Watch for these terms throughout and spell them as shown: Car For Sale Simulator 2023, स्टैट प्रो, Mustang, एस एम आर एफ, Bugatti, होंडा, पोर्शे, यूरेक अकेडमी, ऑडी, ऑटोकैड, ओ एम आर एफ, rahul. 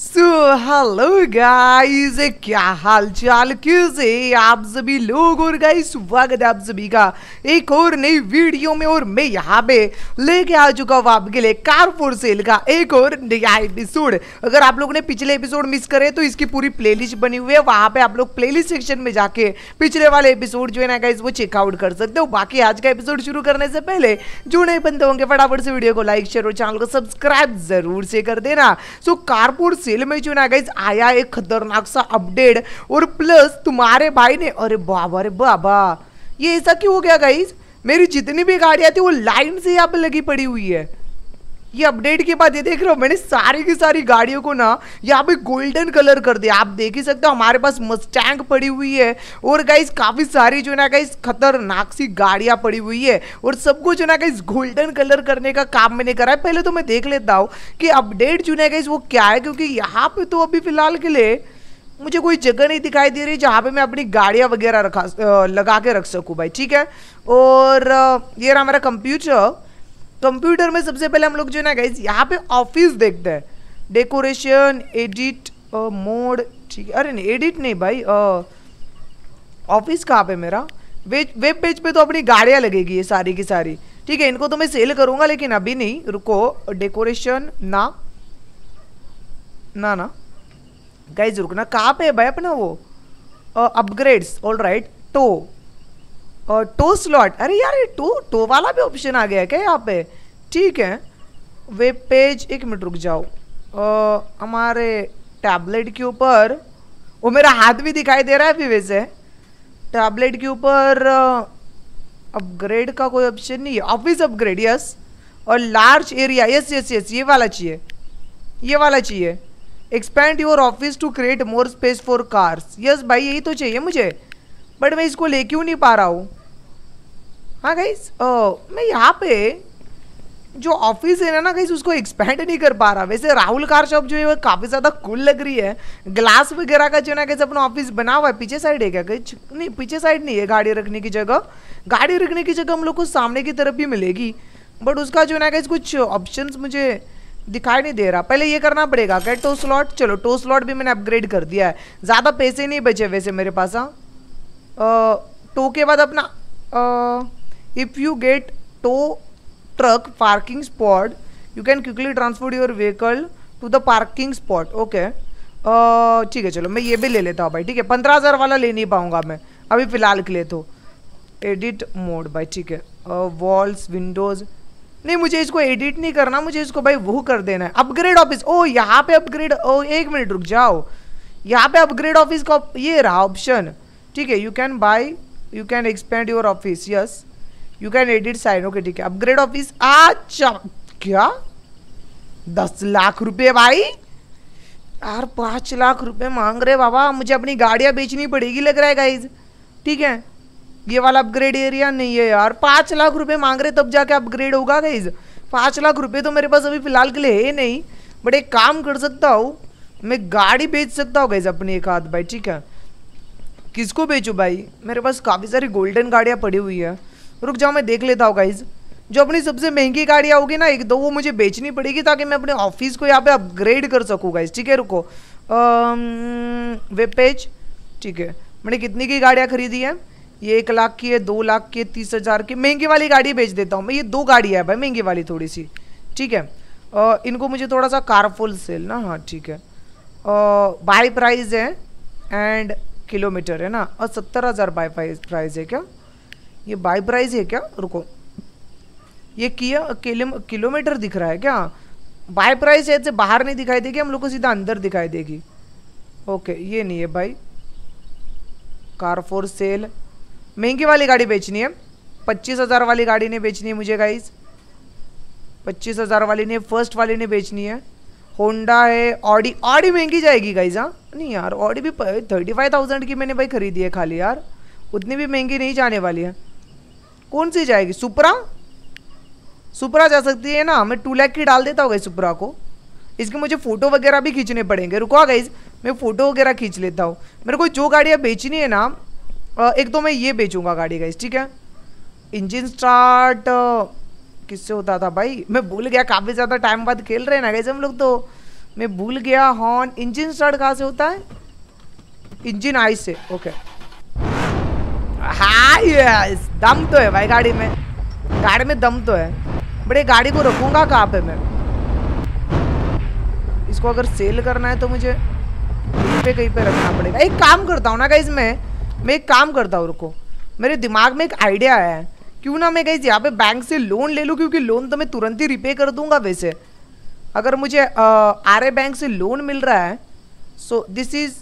So hello guys, क्या हाल चाल कैसे आप सभी लोग। और गाइस स्वागत है आप सभी का एक और नई वीडियो में। और मैं यहाँ पे लेके आ चुका हूँ आपके लिए कार फॉर सेल का एक और नया एपिसोड। अगर आप लोगों ने पिछले एपिसोड मिस करे तो इसकी पूरी प्लेलिस्ट बनी हुई है, वहाँ पे आप लोग प्लेलिस्ट सेक्शन में जाके पिछले वाले एपिसोड जो है ना गाइस वो चेकआउट कर सकते हो। बाकी आज का एपिसोड शुरू करने से पहले जो नए बंदे होंगे फटाफट से वीडियो को लाइक शेयर और चैनल को सब्सक्राइब जरूर से कर देना। सो कार फॉर सेल में जो ना गाइस आया एक खतरनाक सा अपडेट, और प्लस तुम्हारे भाई ने अरे बाबा ये ऐसा क्यों हो गया गाइस, मेरी जितनी भी गाड़ियां थी वो लाइन से यहाँ पे लगी पड़ी हुई है। ये अपडेट के बाद ये देख रहे हो मैंने सारी की सारी गाड़ियों को ना यहाँ पे गोल्डन कलर कर दिया। आप देख ही सकते हो हमारे पास मस्टैंग पड़ी हुई है और गाइस काफ़ी सारी जो है ना गाइस खतरनाक सी गाड़ियाँ पड़ी हुई है, और सबको जो है ना गाइस गोल्डन कलर करने का काम मैंने करा है। पहले तो मैं देख लेता हूँ कि अपडेट जो है ना गाइस वो क्या है, क्योंकि यहाँ पर तो अभी फिलहाल के लिए मुझे कोई जगह नहीं दिखाई दे रही जहाँ पे मैं अपनी गाड़ियाँ वगैरह लगा के रख सकूँ भाई, ठीक है। और ये रहा हमारा कंप्यूटर। कंप्यूटर में सबसे पहले हम लोग जो है ना गाइज यहाँ पे ऑफिस देखते हैं, डेकोरेशन एडिट मोड, ठीक है। अरे नहीं एडिट नहीं भाई, ऑफिस कहाँ पे मेरा वेब पेज पे तो अपनी गाड़ियाँ लगेगी ये सारी की सारी, ठीक है। इनको तो मैं सेल करूँगा लेकिन अभी नहीं, रुको। डेकोरेशन ना ना ना गाइज रुकना, कहाँ पे है भाई अपना वो अपग्रेड्स। ऑल राइट, तो टो स्लॉट, अरे यार ये टो वाला भी ऑप्शन आ गया है क्या यहाँ पे, ठीक है। वेब पेज, एक मिनट रुक जाओ, हमारे टैबलेट के ऊपर वो मेरा हाथ भी दिखाई दे रहा है अभी वैसे। टैबलेट के ऊपर अपग्रेड का कोई ऑप्शन नहीं है, ऑफिस अपग्रेड यस, और large area yes yes yes ये वाला चाहिए, ये वाला चाहिए। Expand your office to create more space for cars, yes भाई यही तो चाहिए मुझे, बट मैं इसको ले क्यों नहीं पा रहा हूँ। हाँ गाइस मैं यहाँ पे जो ऑफिस है ना गाइस उसको एक्सपेंड नहीं कर पा रहा। वैसे राहुल कार शॉप जो है वो काफ़ी ज़्यादा कूल लग रही है, ग्लास वगैरह का जो है ना गाइस अपना ऑफिस बना हुआ है। पीछे साइड है क्या गाइस, नहीं पीछे साइड नहीं है गाड़ी रखने की जगह, गाड़ी रखने की जगह हम लोग को सामने की तरफ भी मिलेगी, बट उसका जो है ना गाइस कुछ ऑप्शंस मुझे दिखाई नहीं दे रहा। पहले ये करना पड़ेगा क्या, टो स्लॉट, चलो टो स्लॉट भी मैंने अपग्रेड कर दिया है। ज़्यादा पैसे नहीं बचे वैसे मेरे पास। हाँ टो के बाद अपना if you get tow truck parking spot you can quickly transport your vehicle to the parking spot, okay ठीक है। चलो मैं ये भी ले लेता हूँ भाई, ठीक है। 15,000 वाला ले नहीं पाऊँगा मैं अभी फ़िलहाल के लिए तो। एडिट मोड भाई, ठीक है। वॉल्स विंडोज़ नहीं, मुझे इसको एडिट नहीं करना, मुझे इसको भाई वो कर देना है अपग्रेड ऑफिस। ओ यहाँ पे अपग्रेड, ओ एक मिनट रुक जाओ, यहाँ पे अपग्रेड ऑफिस का ये रहा ऑप्शन, ठीक है। You can buy, you can expand your office yes, you can edit sign, okay ठीक है। अपग्रेड ऑफिस, अच्छा क्या 10 लाख रुपए भाई, यार 5 लाख रुपए मांग रहे बाबा, मुझे अपनी गाड़ियाँ बेचनी पड़ेगी लग रहा है गाइज, ठीक है। ये वाला अपग्रेड एरिया नहीं है यार, 5 लाख रुपए मांग रहे तब जाके अपग्रेड होगा गाइज। 5 लाख रुपए तो मेरे पास अभी फिलहाल के लिए है नहीं, बट एक काम कर सकता हूँ मैं, गाड़ी बेच सकता हूँ गाइज अपनी एक हाथ भाई, ठीक है। किसको बेचूँ भाई, मेरे पास काफ़ी सारी गोल्डन गाड़ियाँ पड़ी हुई है। रुक जाओ मैं देख लेता हूँ गाइज, जो अपनी सबसे महंगी गाड़ियाँ होगी ना एक दो वो मुझे बेचनी पड़ेगी ताकि मैं अपने ऑफिस को यहाँ पे अपग्रेड कर सकूँ गाइज, ठीक है। रुको वेब पेज, ठीक है। मैंने कितने की गाड़ियाँ खरीदी है, ये 1 लाख की है, 2 लाख की है, 30,000 की। महंगी वाली गाड़ी बेच देता हूँ मैं, ये 2 गाड़ियाँ है भाई महंगी वाली थोड़ी सी, ठीक है। इनको मुझे थोड़ा सा कारफुल सेल ना, हाँ ठीक है। बाई प्राइस है एंड किलोमीटर है ना, और 70,000 बाय प्राइस है क्या, ये बाय प्राइस है क्या, रुको ये किया किलोमीटर दिख रहा है क्या। बाय प्राइस शायद से बाहर नहीं दिखाई देगी हम लोग को, सीधा अंदर दिखाई देगी, ओके। ये नहीं है भाई, कार फॉर सेल महंगी वाली गाड़ी बेचनी है, 25,000 वाली गाड़ी नहीं बेचनी है मुझे गाइज, 25,000 वाली नहीं, फर्स्ट वाली नहीं बेचनी है। होंडा है, ऑडी, ऑडी महंगी जाएगी गाइज, हाँ नहीं यार ऑडी भी 35,000 की मैंने भाई खरीदी है खाली, यार उतनी भी महंगी नहीं जाने वाली है। कौन सी जाएगी, सुपरा, सुपरा जा सकती है ना, मैं 2 लाख की डाल देता हूँ गाइज सुपरा को। इसके मुझे फ़ोटो वगैरह भी खींचने पड़ेंगे, रुको गाइज मैं फ़ोटो वगैरह खींच लेता हूँ। मेरे को जो गाड़ियाँ बेचनी है ना, एक तो मैं ये बेचूँगा गाड़ी गाइज, ठीक है। इंजन स्टार्ट किससे होता था भाई मैं भूल गया, काफ़ी ज़्यादा टाइम बाद खेल रहे हैं ना गाइज हम लोग तो। मैं भूल गया हॉर्न। इंजन स्टार्ट कहाँ से होता है? इंजन आई से। ओके हाँ, यस दम तो है भाई गाड़ी में, गाड़ी में दम तो है। बड़े गाड़ी को रखूंगा कहाँ पे मैं? इसको अगर सेल करना है तो मुझे पे कहीं पे रखना पड़ेगा। एक काम करता हूँ ना गाइस, मैं एक काम करता हूँ, रुको मेरे दिमाग में एक आइडिया आया है। क्यों ना मैं गाइस यहाँ पे बैंक से लोन ले लूँ, क्योंकि लोन तो मैं तुरंत ही रिपे कर दूंगा। वैसे अगर मुझे आर्य बैंक से लोन मिल रहा है, so this is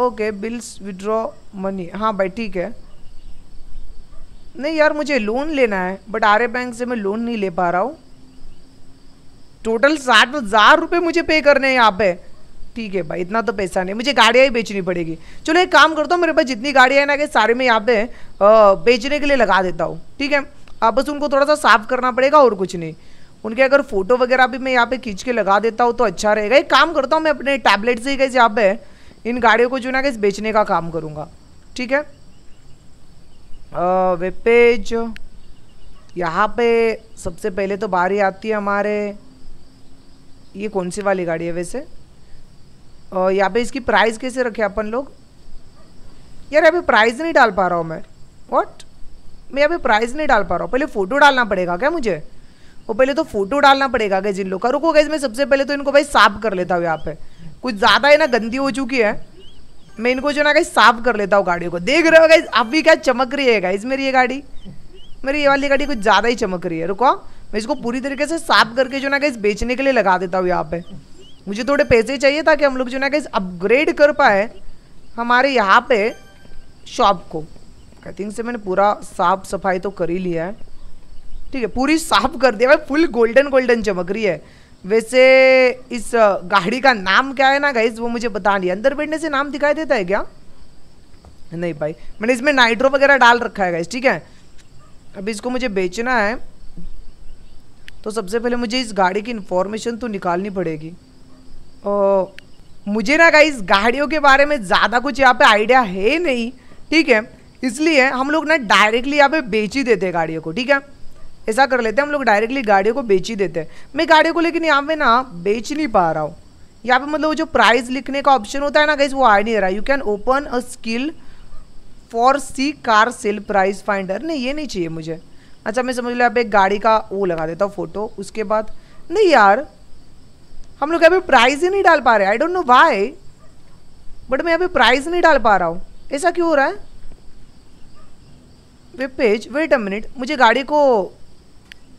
okay bills withdraw money. हाँ भाई ठीक है। नहीं यार मुझे लोन लेना है, बट आर्य बैंक से मैं लोन नहीं ले पा रहा हूँ। टोटल 60,000 रुपये मुझे पे करने हैं यहाँ पे। ठीक है भाई इतना तो पैसा नहीं, मुझे गाड़ियाँ ही बेचनी पड़ेगी। चलो एक काम करता हूँ, मेरे पास जितनी गाड़ियाँ हैं ना कि सारे मैं यहाँ पे बेचने के लिए लगा देता हूँ। ठीक है, अब बस उनको थोड़ा सा साफ करना पड़ेगा और कुछ नहीं। उनके अगर फोटो वगैरह भी मैं यहाँ पे खींच के लगा देता हूँ तो अच्छा रहेगा। एक काम करता हूँ, मैं अपने टैबलेट से ही कैसे यहाँ पे इन गाड़ियों को जो ना कैसे बेचने का काम करूँगा। ठीक है, वेब पेज यहाँ पे सबसे पहले तो बारी आती है हमारे, ये कौन सी वाली गाड़ी है वैसे? यहाँ पे इसकी प्राइस कैसे रखे अपन लोग? यार यहाँ पे प्राइस नहीं डाल पा रहा हूँ मैं। व्हाट? मैं यहाँ पे प्राइस नहीं डाल पा रहा हूँ। पहले फ़ोटो डालना पड़ेगा क्या मुझे? वो पहले तो फ़ोटो डालना पड़ेगा क्या जिन लोग का? रुको गाइस मैं सबसे पहले तो इनको भाई साफ कर लेता हूँ। यहाँ पे कुछ ज़्यादा है ना गंदी हो चुकी है, मैं इनको जो ना गाइस साफ कर लेता हूँ गाड़ियों को। देख रहे हो गाइस अभी क्या चमक रही है गाइस मेरी ये गाड़ी, मेरी ये वाली गाड़ी कुछ ज़्यादा ही चमक रही है। रुको मैं इसको पूरी तरीके से साफ करके जो ना गाइस बेचने के लिए लगा देता हूँ। यहाँ पे मुझे थोड़े पैसे चाहिए ताकि हम लोग जो ना गाइस अपग्रेड कर पाए हमारे यहाँ पे शॉप को। आई थिंक से मैंने पूरा साफ सफाई तो कर ही लिया है। ठीक है पूरी साफ कर दिया भाई, फुल गोल्डन गोल्डन चमक रही है। वैसे इस गाड़ी का नाम क्या है ना गाइस वो मुझे बता नहीं। अंदर बैठने से नाम दिखाई देता है क्या? नहीं भाई, मैंने इसमें नाइट्रो वगैरह डाल रखा है गाइस। ठीक है अब इसको मुझे बेचना है तो सबसे पहले मुझे इस गाड़ी की इन्फॉर्मेशन तो निकालनी पड़ेगी। मुझे ना गाइस गाड़ियों के बारे में ज़्यादा कुछ यहाँ पे आइडिया है नहीं। ठीक है इसलिए हम लोग ना डायरेक्टली यहाँ पे बेच ही देते हैं गाड़ियों को। ठीक है ऐसा कर लेते हैं, हम लोग डायरेक्टली गाड़ियों को बेच ही देते हैं। मैं गाड़ियों को लेकिन यहाँ पे ना बेच नहीं पा रहा हूँ। यहाँ पे मतलब वो जो प्राइस लिखने का ऑप्शन होता है ना गाइस वो आ नहीं रहा। You can open a skill for see car sale price finder. नहीं ये नहीं चाहिए मुझे। अच्छा मैं समझ लो यहाँ पे एक गाड़ी का वो लगा देता हूँ फोटो, उसके बाद नहीं यार हम लोग यहाँ पे प्राइस ही नहीं डाल पा रहे। I don't know why but मैं यहाँ पे प्राइस नहीं डाल पा रहा हूँ। ऐसा क्यों हो रहा है? Web page, wait a minute, मुझे गाड़ी को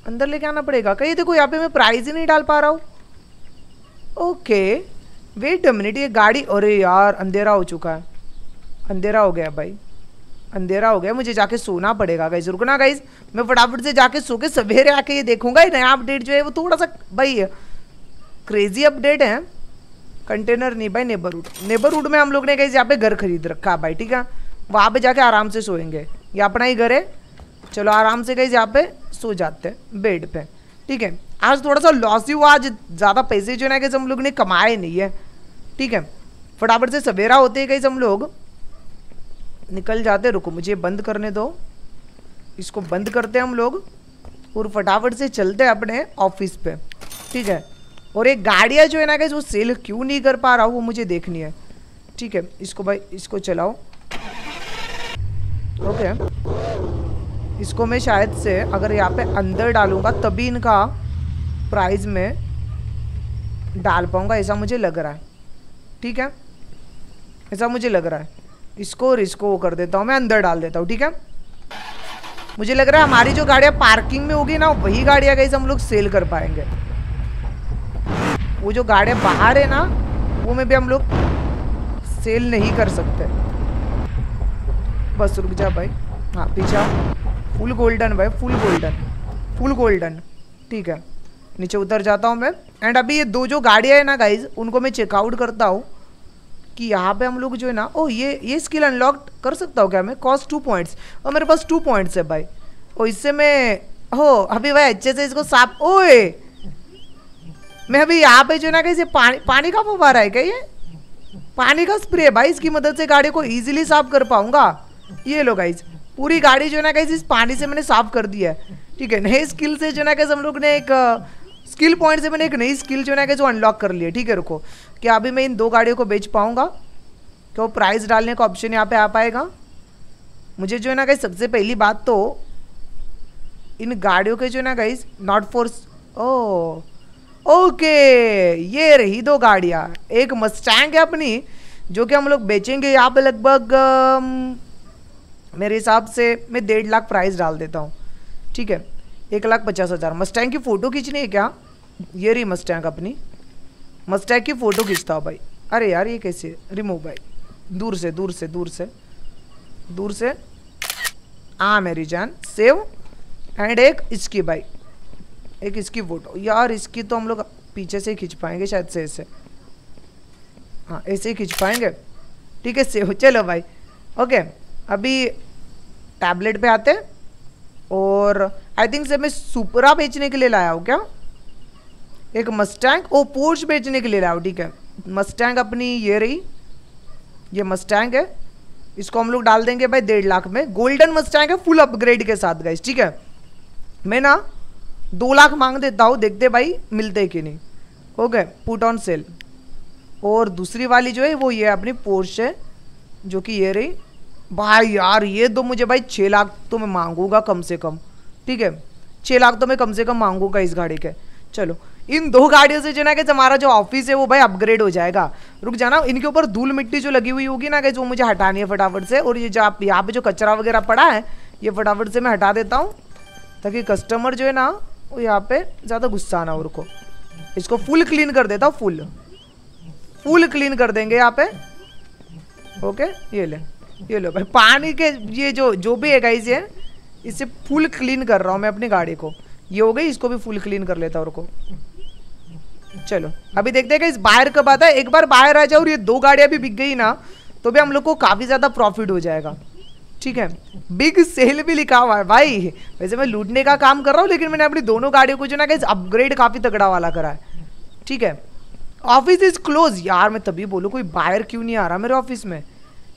अंदर लेके आना पड़ेगा। कहीं देखो यहाँ पे मैं प्राइस ही नहीं डाल पा रहा हूँ। ओके वेट अ मिनट, ये गाड़ी, अरे यार अंधेरा हो चुका है, अंधेरा हो गया भाई, अंधेरा हो गया, मुझे जाके सोना पड़ेगा गाइस। रुकना गाइस मैं फटाफट से जाके सो के सवेरे आके ये देखूंगा। ये नया अपडेट जो है वो थोड़ा सा भाई क्रेजी अपडेट है। कंटेनर नहीं भाई, नेबरहुड, नेबरहुड में हम लोग ने गाइस यहाँ पे घर खरीद रखा है भाई। ठीक है वहाँ पे जाके आराम से सोएंगे, ये अपना ही घर है। चलो आराम से गाइस यहाँ पे सो जाते हैं बेड पे। ठीक है आज थोड़ा सा लॉस ही हुआ, आज ज़्यादा पैसे जो है ना गाइस हम लोग ने कमाए नहीं है। ठीक है फटाफट से सवेरा होते ही गाइस हम लोग निकल जाते। रुको मुझे बंद करने दो, इसको बंद करते हैं हम लोग और फटाफट से चलते हैं अपने ऑफिस पे। ठीक है और एक गाड़ियाँ जो है ना गाइस वो सेल क्यों नहीं कर पा रहा हूँ वो मुझे देखनी है। ठीक है इसको भाई, इसको चलाओ। ओके इसको मैं शायद से अगर यहाँ पे अंदर डालूँगा तभी इनका प्राइस में डाल पाऊँगा, ऐसा मुझे लग रहा है। ठीक है ऐसा मुझे लग रहा है। इसको और इसको कर देता हूँ मैं, अंदर डाल देता हूँ। ठीक है मुझे लग रहा है हमारी जो गाड़ियाँ पार्किंग में होगी ना वही गाड़ियाँ गाइस हम लोग सेल कर पाएंगे। वो जो गाड़ियाँ बाहर है ना वो में भी हम लोग सेल नहीं कर सकते। बस रुक जा भाई, हाँ पीछा, फुल गोल्डन भाई, फुल गोल्डन, फुल गोल्डन। ठीक है नीचे उतर जाता हूँ मैं एंड अभी ये दो जो गाड़ियाँ है ना गाइज उनको मैं चेकआउट करता हूँ कि यहाँ पे हम लोग जो है ना, ओ ये स्किल अनलॉक कर सकता हूँ क्या मैं? कॉस्ट 2 पॉइंट्स और मेरे पास 2 पॉइंट्स है भाई। ओ इससे मैं हो अभी भाई अच्छे से इसको साफ, ओए मैं अभी यहाँ पे जो है ना कैसे पानी का फुवारा है क्या? ये पानी का स्प्रे भाई, इसकी मदद से गाड़ी को ईजिली साफ कर पाऊंगा। ये लो गाइज पूरी गाड़ी जो है ना कैसे इस पानी से मैंने साफ कर दी है। ठीक है नए स्किल से जो है ना कैसे हम लोग ने एक स्किल पॉइंट से मैंने एक नई स्किल जो है ना जो अनलॉक कर ली है। ठीक है, रुको, क्या अभी मैं इन दो गाड़ियों को बेच पाऊँगा? क्या वो प्राइस डालने का ऑप्शन यहाँ पे आ पाएगा? मुझे जो है ना गाइस सबसे पहली बात तो इन गाड़ियों के जो है ना guys not force, oh okay, ये रही दो गाड़ियाँ। एक मस्टैंग है अपनी जो कि हम लोग बेचेंगे यहाँ पे लगभग मेरे हिसाब से मैं 1.5 लाख प्राइस डाल देता हूँ। ठीक है, 1,50,000। मस्टैंग की फ़ोटो खींचनी है क्या? ये रही मस्टैंग अपनी, मस्टैंग की फ़ोटो खींचता हूँ भाई। अरे यार ये कैसे, रिमूव भाई, दूर से दूर से दूर से दूर से, आ मेरी जान, सेव। एंड एक इसकी भाई, एक इसकी फोटो। यार इसकी तो हम लोग पीछे से ही खींच पाएंगे शायद से, ऐसे, हाँ ऐसे ही खींच पाएंगे। ठीक है, सेव। चलो भाई ओके, अभी टैबलेट पे आते हैं। और आई थिंक से मैं सुपरा बेचने के लिए लाया हूँ क्या? एक मस्टैंग और पोर्च बेचने के लिए लाया हूँ। ठीक है, मस्टैंग अपनी ये रही, ये मस्टैंग है, इसको हम लोग डाल देंगे भाई 1.5 लाख में। गोल्डन मस्टैंग है फुल अपग्रेड के साथ गाइस। ठीक है, मैं ना 2 लाख मांग देता हूँ, देखते भाई मिलते कि नहीं। Okay, put on sale. और दूसरी वाली जो है वो ये अपनी पोर्शे है जो कि ये रही भाई। यार ये दो मुझे भाई 6 लाख तो मैं मांगूंगा कम से कम। ठीक है, 6 लाख तो मैं कम से कम मांगूंगा इस गाड़ी के। चलो, इन दो गाड़ियों से जो ना कि हमारा जो ऑफिस है वो भाई अपग्रेड हो जाएगा। रुक जाना, इनके ऊपर धूल मिट्टी जो लगी हुई होगी ना कि वो मुझे हटानी है फटाफट से। और ये जो आप यहाँ पे जो कचरा वगैरह पड़ा है ये फटाफट से मैं हटा देता हूँ ताकि कस्टमर जो है ना वो यहाँ पे ज़्यादा गुस्सा ना हो। रुको, इसको फुल क्लीन कर देता हूँ, फुल क्लीन कर देंगे यहाँ पे। ओके, ये लो भाई, पानी के ये जो भी है गाइस ये, इससे फुल क्लीन कर रहा हूँ मैं अपनी गाड़ी को। ये हो गई, इसको भी फुल क्लीन कर लेता हूँ। रुको, चलो अभी देखते हैं गाइस बाहर कब आता है। एक बार बाहर आ जाओ और ये दो गाड़ियाँ भी बिक गई ना तो भी हम लोग को काफ़ी ज़्यादा प्रॉफिट हो जाएगा। ठीक है, बिग सेल भी लिखा हुआ है भाई। वैसे मैं लूटने का काम कर रहा हूँ लेकिन मैंने अपनी दोनों गाड़ियों को जो ना गाइस अपग्रेड काफ़ी तगड़ा वाला करा है। ठीक है, ऑफिस इज़ क्लोज। यार मैं तभी बोलूँ कोई बाहर क्यों नहीं आ रहा मेरे ऑफिस में।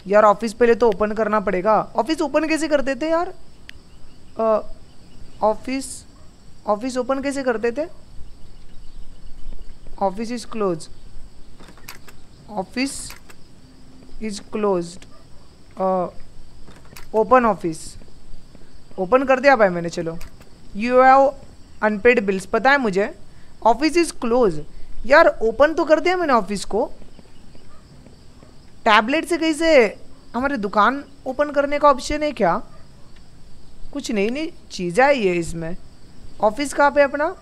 यार ऑफिस पहले तो ओपन करना पड़ेगा। ऑफिस ओपन कैसे करते थे यार? ऑफिस ओपन कैसे करते थे? Office is close, office is close, open office, open कर दिया भाई मैंने। चलो, यू हैव अनपेड बिल्स, पता है मुझे। ऑफिस इज़ क्लोज, यार ओपन तो कर दिया मैंने ऑफिस को। टैबलेट से कैसे हमारे दुकान ओपन करने का ऑप्शन है क्या? कुछ नई चीज़ें आई है इसमें। ऑफिस कहाँ पे अपना?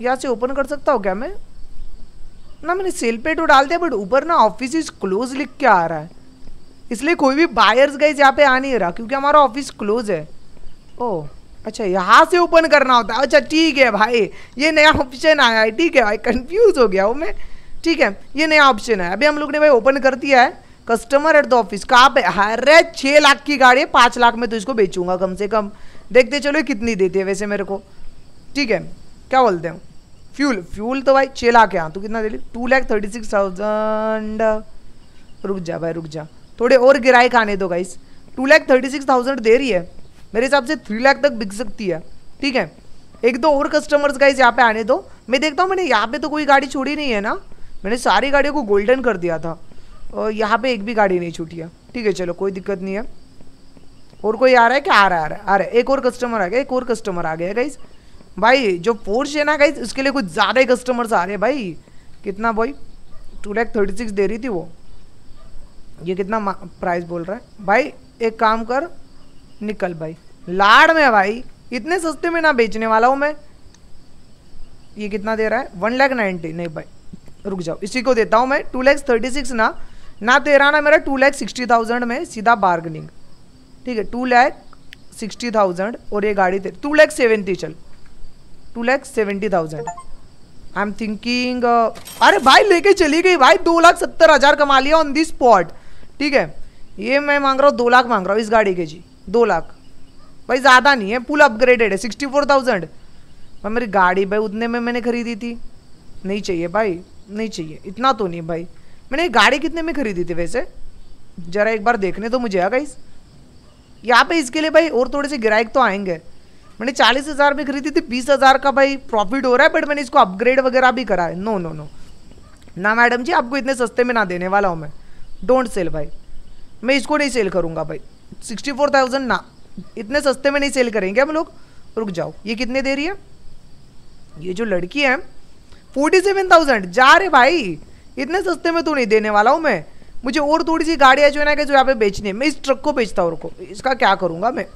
यहाँ से ओपन कर सकता हूँ क्या मैं? ना, मैंने सेल पे तो डाल दिया बट ऊपर ना ऑफिस इज़ क्लोज लिख के आ रहा है, इसलिए कोई भी बायर्स गाइस यहाँ पे आ नहीं रहा क्योंकि हमारा ऑफिस क्लोज है। ओह अच्छा, यहाँ से ओपन करना होता है। अच्छा ठीक है भाई, ये नया ऑप्शन आया है। ठीक है भाई, कंफ्यूज हो गया हूँ मैं। ठीक है, ये नया ऑप्शन है, अभी हम लोग ने भाई ओपन कर दिया है। कस्टमर एट द ऑफिस कहाँ पे? अरे 6 लाख की गाड़ी है, 5 लाख में तो इसको बेचूंगा कम से कम। देखते चलो कितनी देती है वैसे मेरे को। ठीक है, क्या बोलते हैं? फ्यूल तो भाई 6 लाख है। हाँ तो कितना दे ली? 2,36,000। रुक जा भाई रुक जा, थोड़े और गिराए खाने दो गाइस। 2,36,000 दे रही है, मेरे हिसाब से 3 लाख तक बिक सकती है। ठीक है, एक दो और कस्टमर्स गाइस यहाँ पे आने दो। मैं देखता हूँ, मैंने यहाँ पे तो कोई गाड़ी छोड़ी नहीं है ना, मैंने सारी गाड़ियों को गोल्डन कर दिया था और यहाँ पे एक भी गाड़ी नहीं छूटी है। ठीक है, चलो कोई दिक्कत नहीं है। और कोई आ रहा है क्या? आ रहा है। एक और कस्टमर आ गया, एक और कस्टमर आ गया गाइस। भाई जो पोर्श है ना गाइस उसके लिए कुछ ज़्यादा ही कस्टमर्स आ रहे हैं भाई। कितना भाई? 2,36,000 दे रही थी वो, ये कितना प्राइस बोल रहा है भाई? एक काम कर, निकल भाई लाड़ में भाई, इतने सस्ते में ना बेचने वाला हूँ मैं। ये कितना दे रहा है? 1,90,000। नहीं भाई रुक जाओ, इसी को देता हूँ मैं। 2,36,000 ना तेरा ना मेरा, 2,60,000 में सीधा बार्गनिंग। ठीक है, 2,60,000 और ये गाड़ी 2,70,000। चल 2,70,000 आई एम थिंकिंग। अरे भाई लेके चली गई भाई, 2,70,000 कमा लिया ऑन दी स्पॉट। ठीक है, ये मैं मांग रहा हूँ 2 लाख मांग रहा हूँ इस गाड़ी के जी। 2 लाख भाई ज़्यादा नहीं है, फुल अपग्रेडेड है। 64,000 भाई मेरी गाड़ी भाई उतने में मैंने खरीदी थी। नहीं चाहिए भाई, नहीं चाहिए, इतना तो नहीं भाई। मैंने गाड़ी कितने में खरीदी थी वैसे? ज़रा एक बार देखने तो मुझे आ गाइस यहाँ पे। इसके लिए भाई और थोड़े से गिराइक तो आएंगे। मैंने 40,000 में खरीदी थी, 20,000 का भाई प्रॉफिट हो रहा है, बट मैंने इसको अपग्रेड वगैरह भी करा है। नो नो नो ना मैडम जी, आपको इतने सस्ते में ना देने वाला हूँ मैं। डोंट सेल भाई, मैं इसको नहीं सेल करूँगा भाई। 64,000 ना, इतने सस्ते में नहीं सेल करेंगे हम लोग। रुक जाओ, ये कितने दे रही है ये जो लड़की है? 47,000 जा रहे भाई, इतने सस्ते में तो नहीं देने वाला हूँ मैं। मुझे और थोड़ी सी गाड़ियाँ जो है ना कि जो यहाँ पे बेचनी है। मैं इस ट्रक को बेचता हूँ, रुको इसका क्या करूँगा मैं,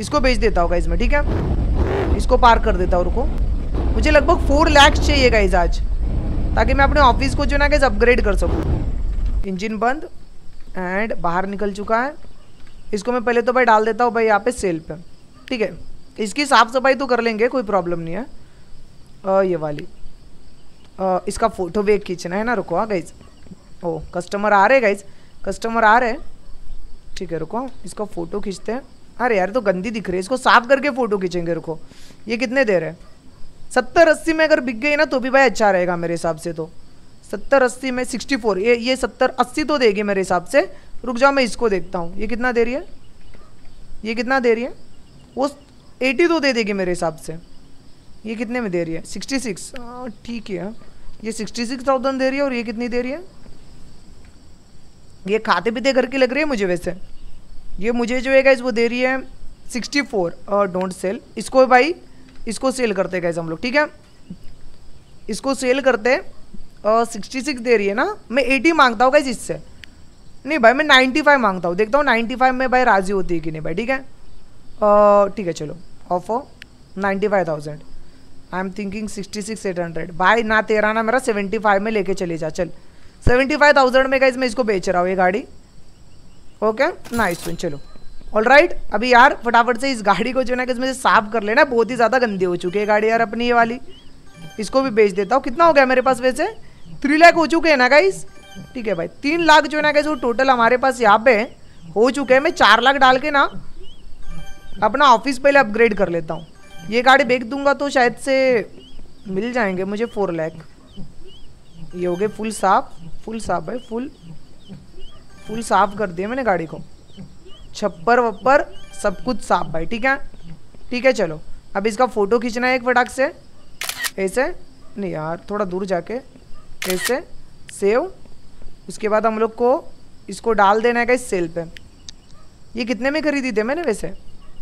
इसको बेच देता हूँ इसमें, ठीक है इसको पार कर देता हूँ। रुको मुझे लगभग 4 लाख चाहिए गाइज आज, ताकि मैं अपने ऑफिस को जो है ना गाइज अपग्रेड कर सकूँ। इंजन बंद एंड बाहर निकल चुका है। इसको मैं पहले तो भाई डाल देता हूँ भाई यहाँ पे सेल पे, ठीक है। इसकी साफ़ सफाई तो कर लेंगे, कोई प्रॉब्लम नहीं है। ये वाली इसका फोटो वेक खींचना है ना, रुको। हाँ गाइज, ओ कस्टमर आ रहे गाइज, कस्टमर आ रहे, ठीक है रुको इसका फ़ोटो खींचते हैं। अरे यार तो गंदी दिख रही है, इसको साफ करके फ़ोटो खींचेंगे। रुको ये कितने दे रहे हैं? 70-80 में अगर बिक गई ना तो भी भाई अच्छा रहेगा मेरे हिसाब से। तो 70-80 में 64, ये 70-80 तो देगी मेरे हिसाब से। रुक जाओ मैं इसको देखता हूँ, ये कितना दे रही है, ये कितना दे रही है? वो 80 तो दे देगी मेरे हिसाब से। ये कितने में दे रही है? 66, ठीक है। ये 66,000 दे रही है, और ये कितनी दे रही है? ये खाते पीते घर की लग रही है मुझे वैसे। ये मुझे जो है गाइस वो दे रही है 64। डोंट सेल इसको भाई, इसको सेल करते हैं गाइस हम लोग, ठीक है इसको सेल करते हैं। 66 दे रही है ना, मैं 80 मांगता हूँ गाइस इससे। नहीं भाई मैं 95 मांगता हूँ, देखता हूँ 95 में भाई राज़ी होती है कि नहीं भाई, ठीक है ठीक है चलो। Offer 95,000, I am thinking 66,800। भाई ना तेरा ना मेरा, 75 में लेके चले जा चल। 75,000 में गाइस मैं इसको बेच रहा हूँ ये गाड़ी। ओके नाइस वन, चलो ऑलराइट। अभी यार फटाफट से इस गाड़ी को जो है ना इसमें से साफ कर लेना, बहुत ही ज़्यादा गंदी हो चुकी है गाड़ी यार अपनी ये वाली। इसको भी बेच देता हूँ। कितना हो गया मेरे पास वैसे? 3 लाख हो चुके हैं ना गाइस, ठीक है भाई। 3 लाख जो है ना गाइस वो टोटल हमारे पास यहाँ पे हो चुके हैं। मैं 4 लाख डाल के ना अपना ऑफिस पहले अपग्रेड कर लेता हूँ। ये गाड़ी बेच दूंगा तो शायद से मिल जाएंगे मुझे 4 लाख। ये हो गए फुल साफ, फुल साफ भाई, फुल साफ कर दिया मैंने गाड़ी को, छप्पर वप्पर सब कुछ साफ भाई, ठीक है ठीक है। चलो अब इसका फ़ोटो खींचना है एक फटाक से, ऐसे नहीं यार थोड़ा दूर जाके ऐसे सेव। उसके बाद हम लोग को इसको डाल देना है गाइस सेल पे। ये कितने में खरीदी थी मैंने वैसे?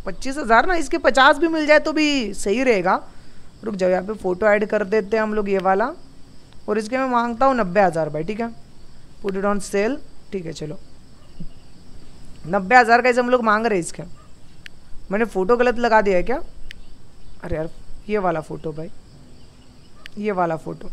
25,000 ना, इसके 50 भी मिल जाए तो भी सही रहेगा। रुक जाओ यहाँ पे फ़ोटो ऐड कर देते हैं हम लोग ये वाला, और इसके मैं मांगता हूँ 90,000 भाई, ठीक है। पुट इट ऑन सेल, ठीक है चलो 90,000 का हम लोग मांग रहे हैं इसके। मैंने फ़ोटो गलत लगा दिया है क्या? अरे यार ये वाला फ़ोटो भाई, ये वाला फ़ोटो,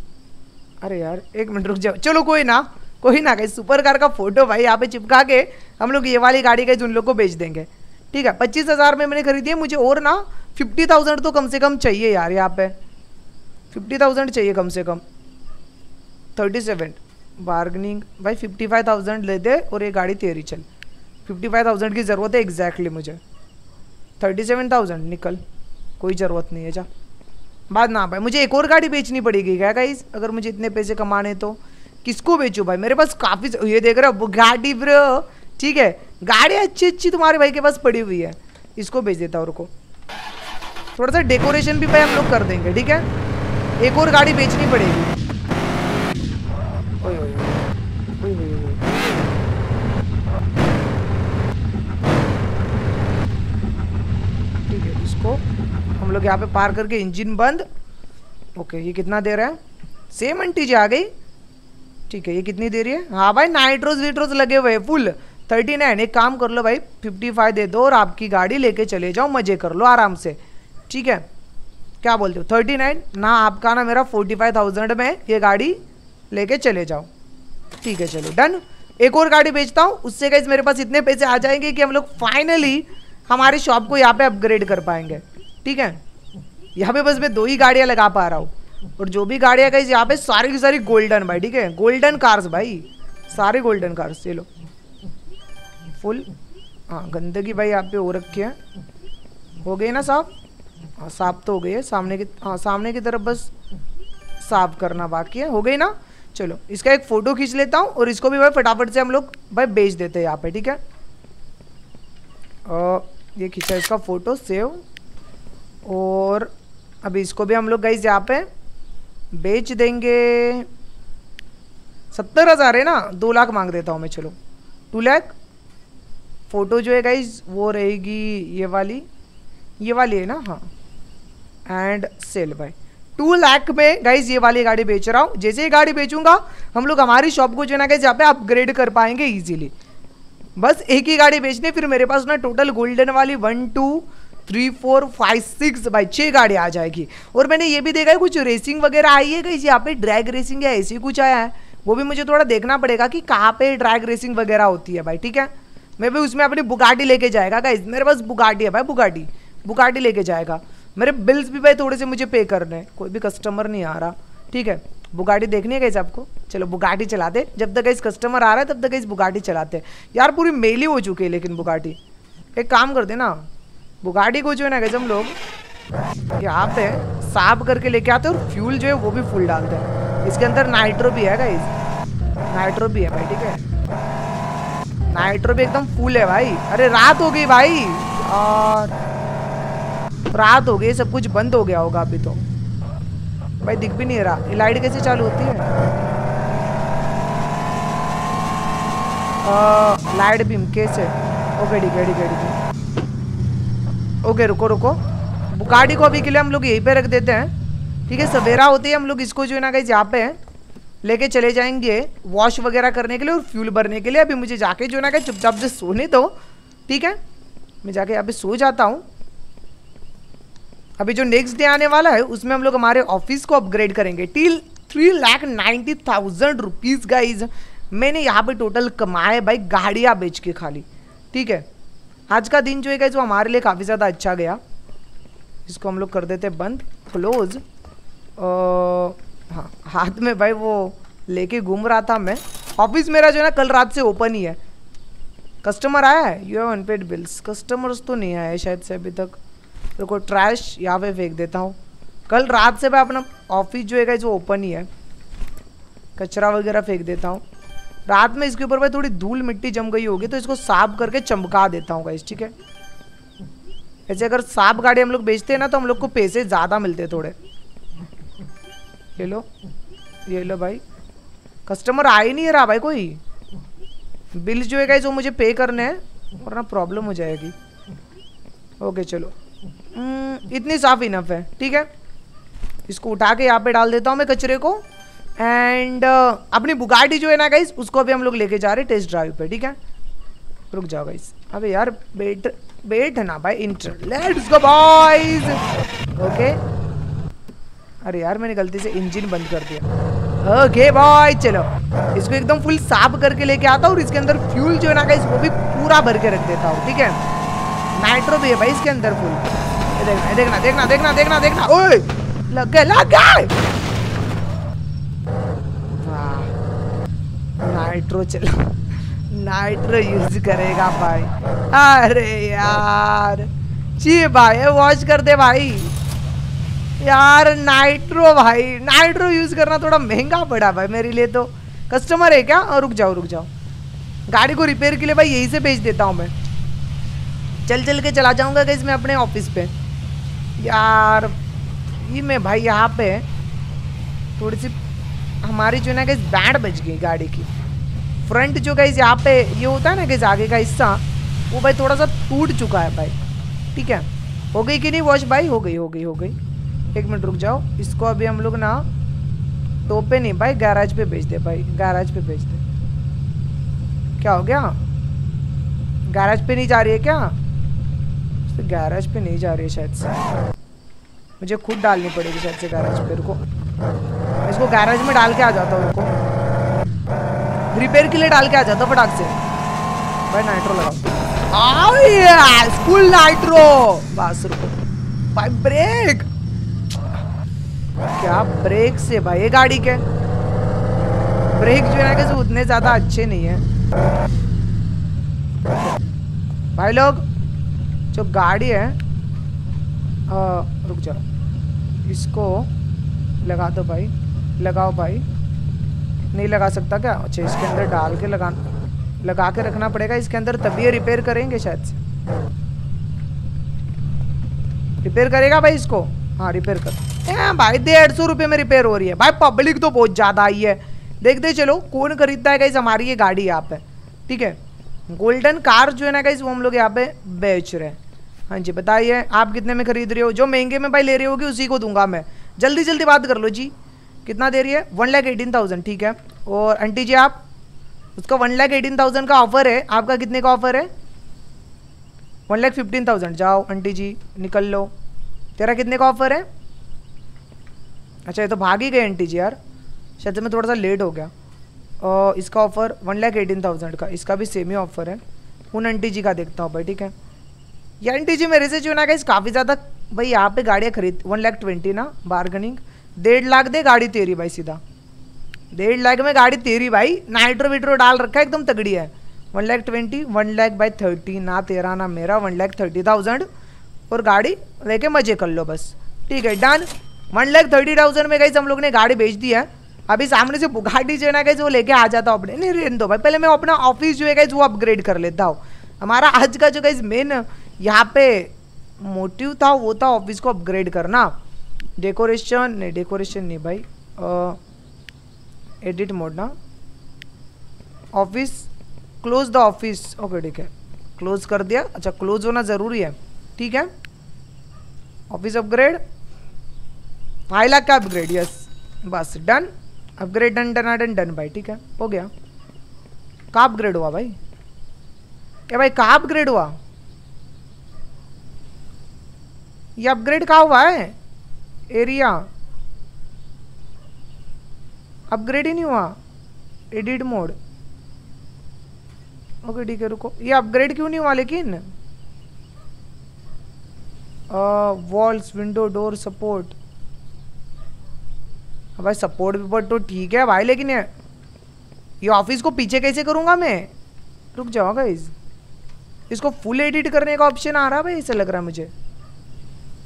अरे यार एक मिनट रुक जाओ। चलो कोई ना, कोई ना कहीं सुपर कार का फ़ोटो भाई यहाँ पे चिपका के हम लोग ये वाली गाड़ी का उन लोग को बेच देंगे, ठीक है। 25,000 में मैंने खरीदी है, मुझे और ना 50,000 तो कम से कम चाहिए यार यहाँ पे, 50,000 चाहिए कम से कम। 37 बार्गनिंग भाई, 55,000 ले दे और ये गाड़ी तेरी चल। 55,000 की ज़रूरत है एग्जैक्टली मुझे, 37,000 निकल, कोई ज़रूरत नहीं है जा। बात ना भाई मुझे एक और गाड़ी बेचनी पड़ेगी क्या गाइस अगर मुझे इतने पैसे कमाने? तो किसको बेचूँ भाई, मेरे पास काफ़ी, ये देख रहे हो बुगाटी ब्रो, ठीक है गाड़ी अच्छी अच्छी तुम्हारे भाई के पास पड़ी हुई है, इसको बेच देता हूँ। रुको थोड़ा सा डेकोरेशन भी भाई हम लोग कर देंगे, ठीक है। एक और गाड़ी बेचनी पड़ेगी। हम लोग यहाँ पे पार करके इंजन बंद। ओके ये कितना दे रहा है? सेम एंटीज आ गई, ठीक है। ये कितनी दे रही है? हाँ भाई नाइट्रोज विट्रोज लगे हुए हैं फुल। 39। एक काम कर लो भाई 55 दे दो और आपकी गाड़ी लेके चले जाओ, मजे कर लो आराम से, ठीक है। क्या बोलते हो? 39 ना आपका ना मेरा 45,000 में ये गाड़ी लेके चले जाओ, ठीक है चलो डन। एक और गाड़ी बेचता हूँ, उससे गाइस मेरे पास इतने पैसे आ जाएंगे कि हम लोग फाइनली हमारे शॉप को यहाँ पे अपग्रेड कर पाएंगे, ठीक है। यहाँ पे बस मैं 2 ही गाड़ियाँ लगा पा रहा हूँ, और जो भी गाड़ियाँ गाइस यहाँ पे सारी की सारी गोल्डन भाई, ठीक है गोल्डन कार्स भाई, सारे गोल्डन कार्स। ये लो फुल, हाँ गंदगी भाई यहाँ पे हो रखी है, हो गई ना साफ? हाँ साफ तो हो गई है, सामने की, हाँ सामने की तरफ बस साफ करना बाकी है, हो गई ना। चलो इसका एक फ़ोटो खींच लेता हूँ, और इसको भी भाई फटाफट से हम लोग भाई बेच देते हैं यहाँ पे, ठीक है। ये खींचा इसका फ़ोटो सेव, और अभी इसको भी हम लोग गाइस यहाँ पे बेच देंगे। 70,000 है ना, 2 लाख मांग देता हूँ मैं, चलो 2 लाख। फ़ोटो जो है गाइस वो रहेगी ये वाली है ना, हाँ, एंड सेल बाय। 2 लाख में गाइज ये वाली गाड़ी बेच रहा हूँ। जैसे ही गाड़ी बेचूंगा हम लोग हमारी शॉप को जो है ना गाइज यहाँ पे अपग्रेड कर पाएंगे इजीली। बस एक ही गाड़ी बेचने, फिर मेरे पास ना टोटल गोल्डन वाली 1 2 3 4 5 6 भाई 6 गाड़ी आ जाएगी। और मैंने ये भी देखा है कुछ रेसिंग वगैरह आई है गाइज यहाँ पे, ड्रैग रेसिंग या ऐसी कुछ आया है, वो भी मुझे थोड़ा देखना पड़ेगा कि कहाँ पे ड्रैग रेसिंग वगैरह होती है भाई। ठीक है, मैं भी उसमें अपनी बुगाटी लेके जाएगा गाइज, मेरे पास बुगाटी है भाई, बुगाटी लेके जाएगा। मेरे बिल्स भी भाई थोड़े से मुझे पे करने हैं, कोई भी कस्टमर नहीं आ रहा। ठीक है, बुगाटी देखनी है गाइस आपको, चलो बुगाटी चलाते, जब तक गाइस कस्टमर आ रहा है तब तक गाइस बुगाटी चलाते हैं। यार पूरी मेली हो चुकी है लेकिन बुगाटी। एक काम करते ना, बुगाटी को जो है ना गाइस हम लोग यहाँ पे साफ करके लेके आते हैं और फ्यूल जो है वो भी फुल डालते हैं। इसके अंदर नाइट्रो भी है गाइस, नाइट्रो भी है भाई। ठीक है, नाइट्रो भी एकदम फुल है भाई। अरे रात हो गई भाई, और रात हो गई, सब कुछ बंद हो गया होगा अभी तो भाई, दिख भी नहीं रहा। ये लाइट कैसे चालू होती है? लाइट बीम कैसे? ओके ठीक है, ठीक है, ठीक है, ओके रुको रुको। बुगाटी को अभी के लिए हम लोग यहीं पे रख देते हैं। ठीक है, सवेरा होते ही हम लोग इसको जो है ना कहीं यहाँ पे लेके चले जाएंगे वॉश वगैरह करने के लिए और फ्यूल भरने के लिए। अभी मुझे जाके जो है ना कहीं चुपचाप से सोने दो। ठीक है, मैं जाके यहाँ पे सो जाता हूँ। अभी जो नेक्स्ट डे आने वाला है उसमें हम लोग हमारे ऑफिस को अपग्रेड करेंगे। टिल 3,90,000 रुपीज़ गाइज मैंने यहाँ पे टोटल कमाए भाई गाड़ियाँ बेच के खाली। ठीक है, आज का दिन जो है गाइज वो हमारे लिए काफ़ी ज़्यादा अच्छा गया। इसको हम लोग कर देते बंद, क्लोज। हाँ, हाथ में भाई वो लेके घूम रहा था मैं। ऑफिस मेरा जो है ना कल रात से ओपन ही है। कस्टमर आया है? You have unpaid bills. Customers तो नहीं आए शायद से अभी तक। देखो तो ट्रैश यहाँ पे फेंक देता हूँ। कल रात से मैं अपना ऑफिस जो है गाइस वो ओपन ही है। कचरा वगैरह फेंक देता हूँ। रात में इसके ऊपर भाई थोड़ी धूल मिट्टी जम गई होगी तो इसको साफ करके चमका देता हूँ गाइस। ठीक है, ऐसे अगर साफ गाड़ी हम लोग बेचते हैं ना तो हम लोग को पैसे ज़्यादा मिलते थोड़े। ये लो भाई, कस्टमर आ ही नहीं रहा भाई कोई। बिल्स जो है गाइस वो मुझे पे करने हैं वरना प्रॉब्लम हो जाएगी। ओके चलो, इतनी साफ इनफ है। ठीक है, इसको उठा के यहाँ पे डाल देता हूँ मैं कचरे को। एंड अपनी बुगाटी जो है ना गाइस उसको अभी हम लोग लेके जा रहे हैं टेस्ट ड्राइव पे। ठीक है, रुक जाओ गाइस। अबे यार बैठ ना भाई, enter, let's go boys. Okay, अरे यार मैंने गलती से इंजन बंद कर दिया। ओके बॉय, चलो इसको एकदम फुल साफ करके लेके आता हूँ और इसके अंदर फ्यूल जो है ना गाइस वो भी पूरा भर के रख देता हूँ। ठीक है, नाइट्रो भी है भाई इसके अंदर फुल। देखना देखना देखना देखना देखना, ओए लग गए। नाइट्रो चला, नाइट्रो यूज करेगा भाई। अरे यार जी भाई वॉश कर दे भाई। यार नाइट्रो भाई, नाइट्रो यूज करना थोड़ा महंगा पड़ा भाई मेरे लिए तो। कस्टमर है क्या? रुक जाओ गाड़ी को रिपेयर के लिए भाई यहीं से भेज देता हूँ मैं। चल के चला जाऊँगा गाइस मैं अपने ऑफिस पे। यार ये मैं भाई यहाँ पे थोड़ी सी हमारी जो है ना गाइस बैंड बज गई गाड़ी की। फ्रंट जो गाइस यहाँ पे ये होता है ना गाइस आगे का हिस्सा, वो भाई थोड़ा सा टूट चुका है भाई। ठीक है, हो गई कि नहीं वॉश भाई? हो गई। एक मिनट रुक जाओ, इसको अभी हम लोग ना टोपे नहीं भाई, गैराज पे भेज दे भाई, गैराज पे भेज दे। क्या हो गया? गैराज पे नहीं जा रही है क्या? तो गैराज पे नहीं जा रही है शायद से, मुझे खुद डालनी पड़ेगी शायद से गैराज पे। रुको, इसको गैराज में डाल के आ जाता हूँ, उनको रिपेयर के लिए डाल के आ जाता हूँ फटाक से भाई। नाइट्रो लगाओ, यस फुल नाइट्रो। बस रुको भाई, ब्रेक, क्या ब्रेक से भाई ये गाड़ी के ब्रेक जो है ना उतने ज़्यादा अच्छे नहीं है भाई। लोग जो गाड़ी है रुक जाओ, इसको लगा दो भाई, लगाओ भाई। नहीं लगा सकता क्या? अच्छा, इसके अंदर डाल के लगा के रखना पड़ेगा इसके अंदर, तभी ये रिपेयर करेंगे शायद से। रिपेयर करेगा भाई इसको। हाँ रिपेयर कर भाई, 150 रुपये में रिपेयर हो रही है भाई। पब्लिक तो बहुत ज़्यादा आई है, देखते चलो कौन खरीदता है गाइस हमारी ये गाड़ी यहाँ पे। ठीक है, गोल्डन कार जो है ना गाइस वो हम लोग यहाँ पे बेच रहे हैं। हाँ जी बताइए आप कितने में खरीद रहे हो? जो महंगे में भाई ले रहे होगे उसी को दूंगा मैं। जल्दी जल्दी बात कर लो जी, कितना दे रही है? 1,18,000। ठीक है, और आंटी जी आप उसका 1,18,000 का ऑफ़र है, आपका कितने का ऑफ़र है? 1,15,000। जाओ आंटी जी निकल लो। तेरा कितने का ऑफ़र है? अच्छा ये तो भाग ही गए आंटी जी यार, शायद मैं थोड़ा सा लेट हो गया। और इसका ऑफ़र 1,18,000 का, इसका भी सेम ही ऑफ़र है। उन आंटी जी का देखता हूँ भाई। ठीक है यार आंटी जी मेरे से जो ना गाइस काफ़ी ज़्यादा भाई यहाँ पे गाड़ियाँ खरीद। 1,20,000 ना बार्गनिंग, 1,50,000 दे गाड़ी तेरी भाई, सीधा 1,50,000 में गाड़ी तेरी भाई। नाइट्रो विट्रो डाल रखा है, एकदम तगड़ी है। 1,20,000, 1,30,000 ना तेरा ना मेरा, 1,30,000 और गाड़ी लेके मजे कर लो बस। ठीक है डन, 1,30,000 में गाइस हम लोग ने गाड़ी बेच दी है। अभी सामने से बुगाटी जो है ना गाइस वो लेके आ जाता हूँ अपने। नहीं रहने दो भाई, पहले मैं अपना ऑफिस जो है गाइस वो अपग्रेड कर लेता हूँ। हमारा आज का जो गाइस मेन यहाँ पे मोटिव था वो था ऑफिस को अपग्रेड करना। डेकोरेशन नहीं, डेकोरेशन नहीं भाई, एडिट मोड ना, office close the office. Okay ठीक है क्लोज कर दिया। अच्छा क्लोज होना ज़रूरी है। ठीक है ऑफिस अपग्रेड, 5,00,000 का अपग्रेड। यस बस done, upgrade done done done done भाई। ठीक है हो गया। कहाँ अपग्रेड हुआ भाई? क्या भाई कहाँ अपग्रेड हुआ? ये अपग्रेड कहाँ हुआ है? एरिया अपग्रेड ही नहीं हुआ। एडिट मोड ओके ठीक है रुको, ये अपग्रेड क्यों नहीं हुआ? लेकिन वॉल्स विंडो डोर सपोर्ट भाई, सपोर्ट विपोर्ट तो ठीक है भाई, लेकिन ये ऑफिस को पीछे कैसे करूँगा मैं? रुक जाओ गाइस, इसको फुल एडिट करने का ऑप्शन आ रहा है भाई, ऐसा लग रहा है मुझे।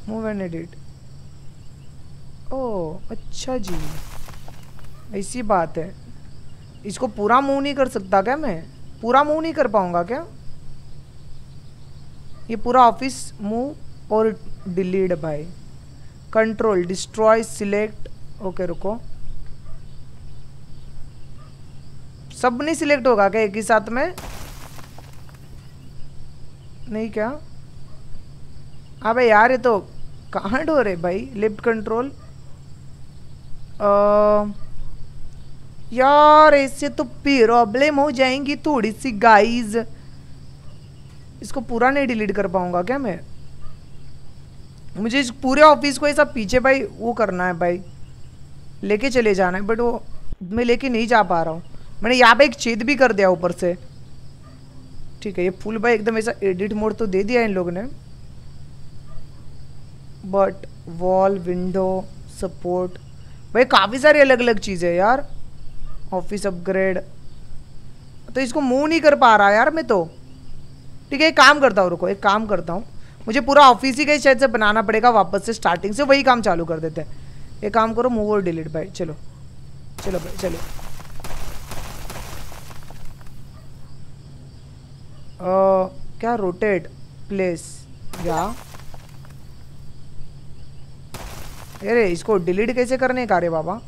मूव एंड एडिट, ओह अच्छा जी ऐसी बात है। इसको पूरा मूव नहीं कर सकता क्या मैं? पूरा मूव नहीं कर पाऊँगा क्या? ये पूरा ऑफिस मूव और डिलीट भाई। कंट्रोल डिस्ट्रॉय सिलेक्ट, ओके रुको, सब नहीं सिलेक्ट होगा क्या एक ही साथ में? नहीं क्या? अबे यार ये तो कहाँ डोर है भाई? लेफ्ट कंट्रोल यार ऐसे तो प्रॉब्लम हो जाएंगी थोड़ी सी गाइज। इसको पूरा नहीं डिलीट कर पाऊंगा क्या मैं? मुझे इस पूरे ऑफिस को ऐसा पीछे भाई वो करना है भाई, लेके चले जाना है, बट वो मैं लेके नहीं जा पा रहा हूँ। मैंने यहाँ पे एक छेद भी कर दिया ऊपर से। ठीक है ये फुल भाई एकदम ऐसा एडिट मोड तो दे दिया इन लोगों ने, बट वॉल विंडो सपोर्ट भाई काफ़ी सारी अलग अलग चीज़ें यार। ऑफिस अपग्रेड तो इसको मूव नहीं कर पा रहा यार मैं तो। ठीक है एक काम करता हूँ रुको, एक काम करता हूँ, मुझे पूरा ऑफिस ही का शायद से बनाना पड़ेगा वापस से, स्टार्टिंग से वही काम चालू कर देते हैं। एक काम करो मूव और डिलीट भाई, चलो चलो भाई चलो। क्या रोटेट प्लेस या अरे इसको डिलीट कैसे करने का रे बाबा?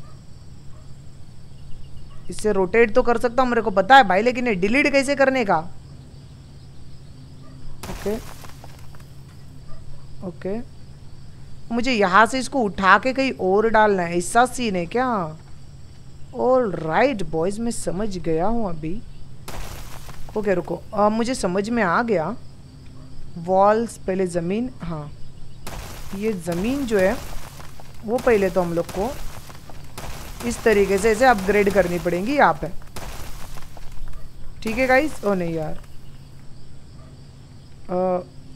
इससे रोटेट तो कर सकता हूँ मेरे को पता है भाई, लेकिन ये डिलीट कैसे करने का? ओके ओके मुझे यहाँ से इसको उठा के कहीं और डालना है, ऐसा सीन है क्या? ऑल राइट बॉयज मैं समझ गया हूँ अभी। ओके रुको मुझे समझ में आ गया। वॉल्स पहले ज़मीन, हाँ ये ज़मीन जो है वो पहले तो हम लोग को इस तरीके से इसे अपग्रेड करनी पड़ेगी यहाँ पे। ठीक है गाइस, ओ नहीं यार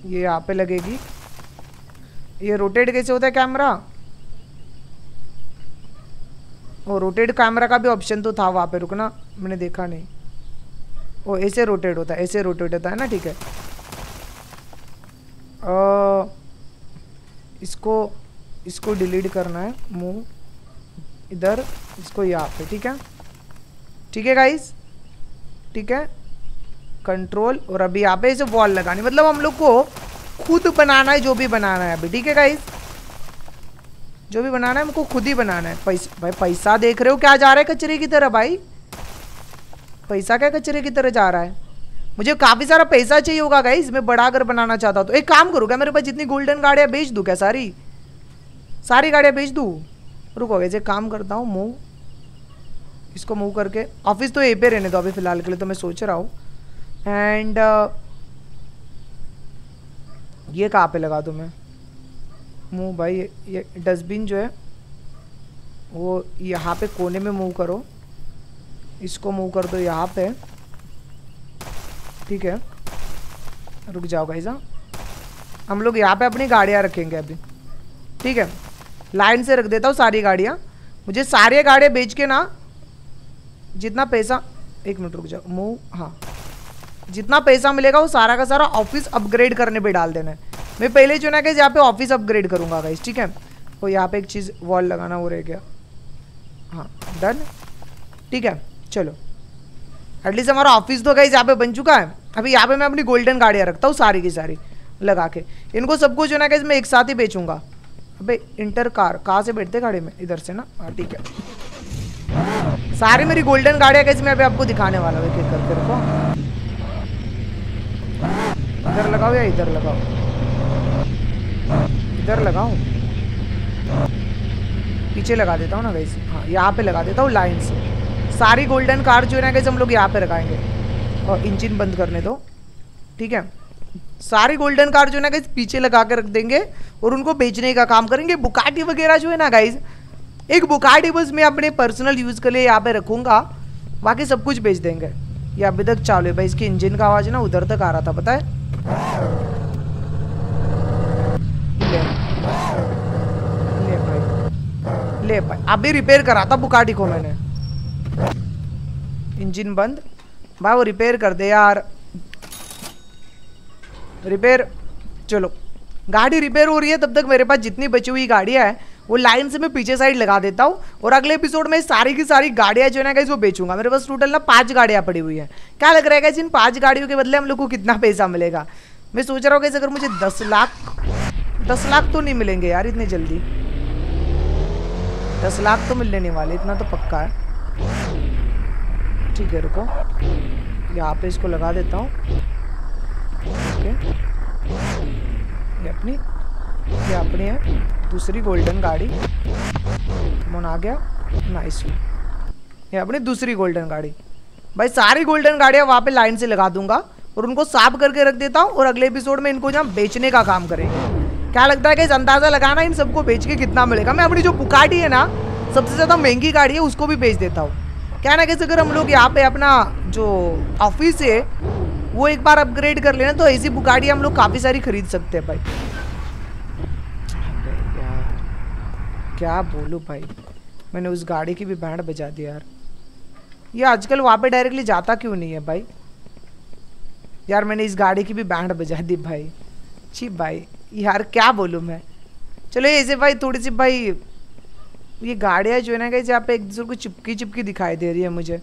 ये यहाँ पे लगेगी। ये रोटेट कैसे होता है कैमरा? ओ रोटेट कैमरा का भी ऑप्शन तो था वहाँ पे, रुकना मैंने देखा नहीं। ओ ऐसे रोटेट होता है, ऐसे रोटेट होता है ना। ठीक है इसको इसको डिलीट करना है, मूव इधर इसको यहाँ पे। ठीक है गाइस ठीक है कंट्रोल, और अभी यहाँ पे इसे वॉल लगानी, मतलब हम लोग को खुद बनाना है जो भी बनाना है अभी, ठीक है गाइस। जो भी बनाना है हमको खुद ही बनाना है। भाई पैसा देख रहे हो क्या जा रहा है कचरे की तरह। भाई पैसा क्या कचरे की तरह जा रहा है। मुझे काफ़ी सारा पैसा चाहिए होगा गाइस, मैं बड़ा घर बनाना चाहता हूँ। तो एक काम करूँ क्या, मेरे पास जितनी गोल्डन गाड़ियाँ बेच दूँ क्या, सारी गाड़ियाँ बेच दूँ। रुको गाइस एक काम करता हूँ, मूव इसको मूव करके ऑफिस तो यहीं पे रहने दो अभी फ़िलहाल के लिए, तो मैं सोच रहा हूँ। एंड ये कहाँ पे लगा दूँ मैं, मूव भाई ये डस्टबिन जो है वो यहाँ पे कोने में मूव करो, इसको मूव कर दो यहाँ पे, ठीक है। रुक जाओ गाइस, हम लोग यहाँ पे अपनी गाड़ियाँ रखेंगे अभी, ठीक है। लाइन से रख देता हूँ सारी गाड़ियाँ। मुझे सारी गाड़ियाँ बेच के ना जितना पैसा, एक मिनट रुक जाओ, मूव, हाँ जितना पैसा मिलेगा वो सारा का सारा ऑफिस अपग्रेड करने पे डाल देना है। मैं पहले जो ना गाइस यहाँ पे ऑफिस अपग्रेड करूँगा गाइस, ठीक है। तो यहाँ पे एक चीज़ वॉल लगाना वो रह गया, हाँ डन, ठीक है। चलो एटलीस्ट हमारा ऑफिस तो गाइस यहाँ पे बन चुका है। अभी यहाँ पे मैं अपनी गोल्डन गाड़ियाँ रखता हूँ सारी की सारी लगा के। इनको सबको जो ना गाइस मैं एक साथ ही बेचूँगा। अबे इंटर कार कहाँ से बैठते गाड़ी में, इधर से ना, हाँ ठीक है। सारी मेरी गोल्डन गाड़ियाँ गाइस मैं अभी आपको दिखाने वाला हूँ, एक करके रखो, इधर लगाओ या इधर लगाओ, इधर लगाओ, पीछे लगा देता हूँ ना गाइस, हाँ यहाँ पे लगा देता हूँ लाइन से। सारी गोल्डन कार जो है ना गाइस हम लोग यहाँ पे लगाएंगे। और इंजन बंद करने दो, ठीक है। सारी गोल्डन कार जो है ना गाइस पीछे लगा के रख देंगे और उनको बेचने का काम करेंगे। बुगाटी वगैरह जो है ना गाइस, एक बुगाटी बस मैं अपने पर्सनल यूज़ के लिए यहाँ पे रखूँगा, बाकी सब कुछ बेच देंगे। ये अभी तक चालू है भाई, इसके इंजन का आवाज़ ना उधर तक आ रहा था, पता है। ले भाई अभी रिपेयर करा था बुगाटी को मैंने। इंजन बंद, भाई वो रिपेयर कर दे यार, रिपेयर। चलो गाड़ी रिपेयर हो रही है, तब तक मेरे पास जितनी बची हुई गाड़ियाँ हैं वो लाइन से मैं पीछे साइड लगा देता हूँ। और अगले एपिसोड में सारी की सारी गाड़ियाँ जो है ना गाइस वो बेचूंगा। मेरे पास टोटल ना 5 गाड़ियाँ पड़ी हुई हैं। क्या लग रहा है गाइस इन 5 गाड़ियों के बदले हम लोग को कितना पैसा मिलेगा? मैं सोच रहा हूँ गाइस अगर मुझे 10 लाख तो नहीं मिलेंगे यार इतनी जल्दी, 10 लाख तो मिलने नहीं वाले, इतना तो पक्का है, ठीक है। रुको यहाँ पे इसको लगा देता हूँ, ये अपनी है दूसरी गोल्डन गाड़ी, मन आ गया नाइसली। ये अपनी दूसरी गोल्डन गाड़ी, भाई सारी गोल्डन गाड़ियाँ वहाँ पे लाइन से लगा दूंगा और उनको साफ करके रख देता हूँ। और अगले एपिसोड में इनको जहाँ बेचने का काम करेंगे। क्या लगता है कि अंदाज़ा लगाना इन सबको बेच के कितना मिलेगा? मैं अपनी जो बुगाटी है ना सबसे ज़्यादा महंगी गाड़ी है उसको भी बेच देता हूँ। क्या ना कैसे अगर हम लोग यहाँ पे अपना जो ऑफिस है वो एक बार अपग्रेड कर लेना तो ऐसी बुगाटी हम लोग काफ़ी सारी खरीद सकते हैं। भाई यार क्या बोलूँ भाई, मैंने उस गाड़ी की भी बैंड बजा दी यार। ये आजकल वहाँ पे डायरेक्टली जाता क्यों नहीं है भाई? यार मैंने इस गाड़ी की भी बैंड बजा दी भाई, छी भाई यार क्या बोलूँ मैं। चलो ऐसे भाई थोड़ी सी भाई ये गाड़ियाँ जो है ना गाइस यहाँ पे एक दूसरे को चिपकी चिपकी दिखाई दे रही है मुझे।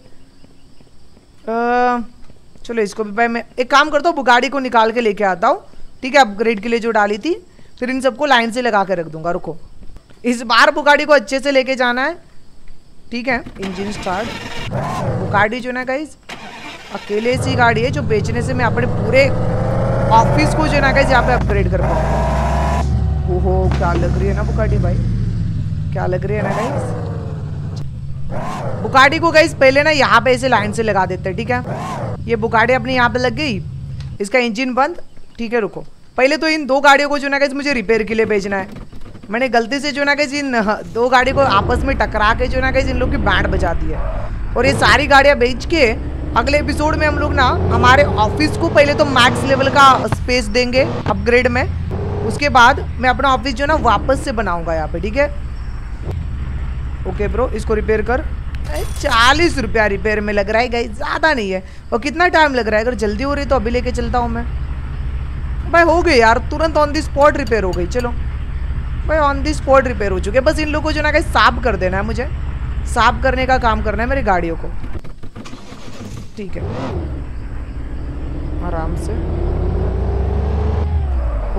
चलो इसको भी भाई मैं एक काम करता हूँ बुगाटी को निकाल के लेके आता हूँ, ठीक है, अपग्रेड के लिए जो डाली थी। फिर इन सबको लाइन से लगा के रख दूंगा। रुको इस बार बुगाटी को अच्छे से लेके जाना है, ठीक है। Engine start. बुगाटी जो ना गाइस अकेले सी गाड़ी है जो बेचने से मैं अपने पूरे ऑफिस को जो ना गाइस यहाँ पे अपग्रेड कर पाऊँ। ओहो क्या लग रही है ना बुगाटी भाई, क्या लग रही है ना गाइस। बुगाटी को गाइस पहले ना यहाँ पे ऐसे लाइन से लगा देते हैं, ठीक है। ये बुगाटी अपनी यहाँ पे लग गई, इसका इंजन बंद, ठीक है। रुको पहले तो इन 2 गाड़ियों को जो ना गाइस मुझे रिपेयर के लिए भेजना है। मैंने गलती से जो ना गाइस इन 2 गाड़ी को आपस में टकरा के जो ना गाइस इन लोग की बैंड बजा दी है। और ये सारी गाड़ियाँ बेच के अगले एपिसोड में हम लोग ना हमारे ऑफिस को पहले तो मैक्स लेवल का स्पेस देंगे अपग्रेड में, उसके बाद मैं अपना ऑफिस जो ना वापस से बनाऊँगा यहाँ पे, ठीक है। ओके ब्रो इसको रिपेयर कर, 40 रुपया रिपेयर में लग रहा है गाइस, ज़्यादा नहीं है। और कितना टाइम लग रहा है? अगर जल्दी हो रही तो अभी लेके चलता हूँ मैं। भाई हो गई यार, तुरंत ऑन दी स्पॉट रिपेयर हो गई। चलो भाई ऑन दी स्पॉट रिपेयर हो चुके। बस इन लोगों को जो ना गाइस साफ कर देना है, मुझे साफ करने का काम करना है मेरी गाड़ियों को, ठीक है। आराम से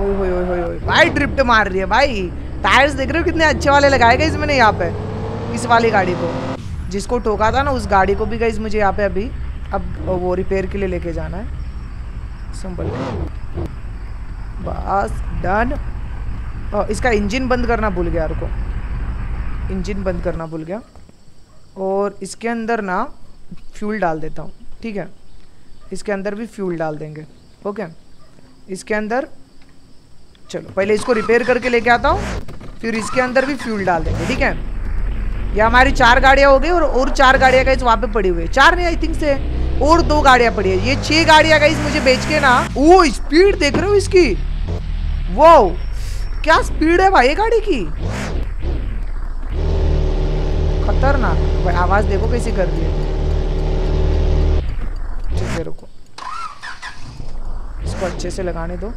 ओए भाई ड्रिफ्ट मार रही है भाई। टायर्स देख रहे हो कितने अच्छे वाले लगाए गाइस मैंने यहाँ पे इस वाली गाड़ी को, जिसको ठोका था ना उस गाड़ी को भी गाइस मुझे यहाँ पे अभी अब वो रिपेयर के लिए लेके जाना है संभल के। बस डन। इसका इंजन बंद करना भूल गया, रुको इंजन बंद करना भूल गया। और इसके अंदर ना फ्यूल डाल देता हूँ, ठीक है इसके अंदर भी फ्यूल डाल देंगे। ओके इसके अंदर चलो पहले इसको रिपेयर करके लेके आता हूँ, फिर इसके अंदर भी फ्यूल डाल देंगे, ठीक है। ये हमारी चार गाड़ियाँ हो गई और चार गाड़ियाँ गाइस वहाँ पे पड़ी हुई है, चार नहीं आई थिंक से और दो गाड़ियाँ पड़ी है, ये छह गाड़ियाँ गाइस मुझे बेच के ना। वो स्पीड देख रहे हो इसकी, वो क्या स्पीड है भाई गाड़ी की, खतरनाक भाई। आवाज देखो कैसे कर दी है, ठीक है रुको इसको अच्छे से लगाने दो।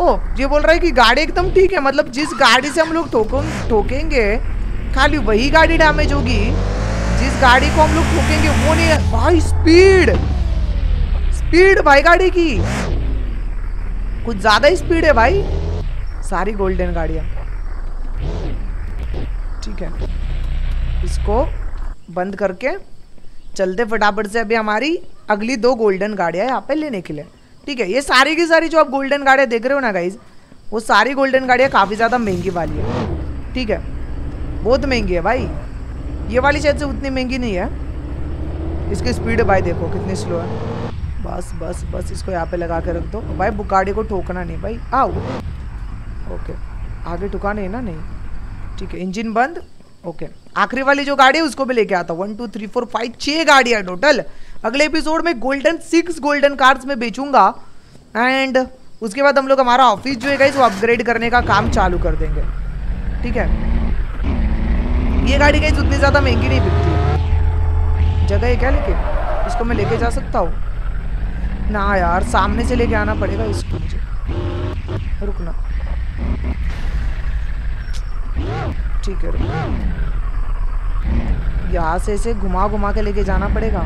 ओ ये बोल रहा है कि गाड़ी एकदम ठीक है, मतलब जिस गाड़ी से हम लोग ठोकेंगे खाली वही गाड़ी डैमेज होगी, जिस गाड़ी को हम लोग ठोकेंगे वो नहीं। भाई स्पीड स्पीड भाई गाड़ी की कुछ ज्यादा ही स्पीड है भाई। सारी गोल्डन गाड़ियाँ, ठीक है इसको बंद करके चलते फटाफट से अभी हमारी अगली दो गोल्डन गाड़ियाँ यहाँ पे लेने के लिए, ठीक है। ये सारी की सारी जो आप गोल्डन गाड़ियाँ देख रहे हो ना गाइज, वो सारी गोल्डन गाड़ियाँ काफ़ी ज़्यादा महंगी वाली है, ठीक है बहुत महंगी है भाई। ये वाली शायद से उतनी महंगी नहीं है, इसकी स्पीड भाई देखो कितनी स्लो है। बस बस बस इसको यहाँ पे लगा के रख दो भाई, बुगाड़ी को ठोकना नहीं भाई। आओ ओके आगे ठुका नहीं ना, नहीं ठीक है इंजन बंद। ओके आखिरी वाली जो गाड़ी है उसको भी लेके आता हूँ। 1 2 3 4 5 6 गाड़ियाँ टोटल। अगले एपिसोड में गोल्डन 6 गोल्डन कार्ड्स में बेचूंगा एंड उसके बाद हम लोग हमारा ऑफिस जो है गाइस वो अपग्रेड करने का काम चालू कर देंगे, ठीक है। ये गाड़ी गाइस उतनी ज़्यादा महंगी नहीं बिकती। जगह है क्या लेके, इसको मैं लेके जा सकता हूँ ना यार, सामने से लेके आना पड़ेगा इसको मुझे, रुकना ठीक है रुकना। यहाँ से ऐसे घुमा घुमा के लेके जाना पड़ेगा।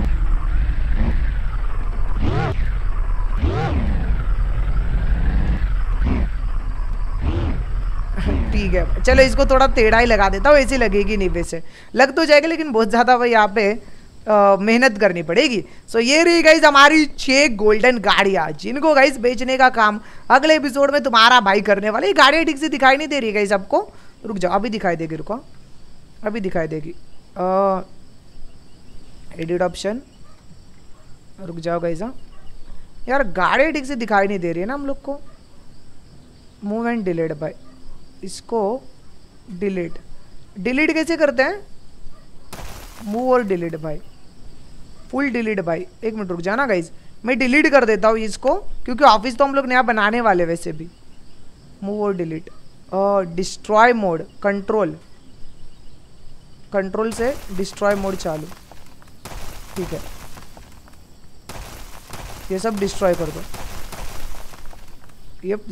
ठीक है चलो इसको थोड़ा टेढ़ा ही लगा देता हूँ, ऐसी लगेगी नहीं, वैसे लग तो जाएगी लेकिन बहुत ज़्यादा भाई यहाँ पे मेहनत करनी पड़ेगी। सो ये रही गाइज हमारी 6 गोल्डन गाड़ियाँ, जिनको गाइज बेचने का काम अगले एपिसोड में तुम्हारा भाई करने वाले। ये गाड़ियाँ ठीक से दिखाई नहीं दे रही गाइज आपको, रुक जाओ अभी दिखाई देगी, रुको अभी दिखाई देगी। एडिट ऑप्शन, रुक जाओ गाइज। यार गाड़ी ठीक से दिखाई नहीं दे रही है ना हम लोग को। मूव एंड डिलीट भाई, इसको डिलीट डिलीट कैसे करते हैं, मूव और डिलीट भाई, फुल डिलीट भाई। एक मिनट रुक जाना गाइज, मैं डिलीट कर देता हूँ इसको क्योंकि ऑफिस तो हम लोग नया बनाने वाले वैसे भी। मूव और delete, destroy mode, control control से डिस्ट्रॉय मोड चालू, ठीक है ये सब डिस्ट्रॉय कर दो,